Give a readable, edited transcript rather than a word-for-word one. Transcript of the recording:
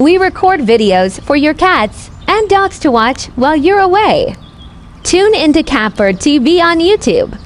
We record videos for your cats and dogs to watch while you're away. Tune into Catbird TV on YouTube.